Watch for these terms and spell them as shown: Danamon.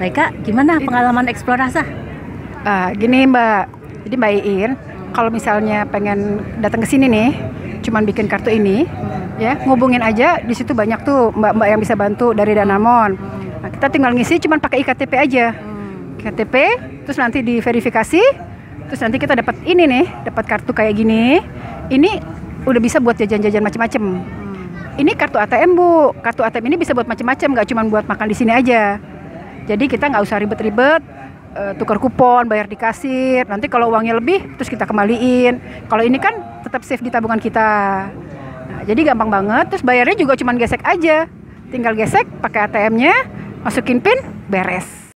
Laika, gimana pengalaman eksplorasi? Gini Mbak, jadi Mbak Iin, kalau misalnya pengen datang ke sini nih, cuman bikin kartu ini, ya ngubungin aja. Di situ banyak tuh mbak-mbak yang bisa bantu dari Danamon. Nah, kita tinggal ngisi, cuman pakai iktp aja, iktp, terus nanti diverifikasi, terus nanti kita dapat ini nih, dapat kartu kayak gini. Ini udah bisa buat jajan-jajan macam-macam. Ini kartu ATM Bu, kartu ATM ini bisa buat macam-macam, nggak cuman buat makan di sini aja. Jadi kita nggak usah ribet-ribet, tukar kupon, bayar di kasir. Nanti kalau uangnya lebih, terus kita kembaliin. Kalau ini kan tetap save di tabungan kita. Nah, jadi gampang banget. Terus bayarnya juga cuman gesek aja. Tinggal gesek, pakai ATM-nya, masukin PIN, beres.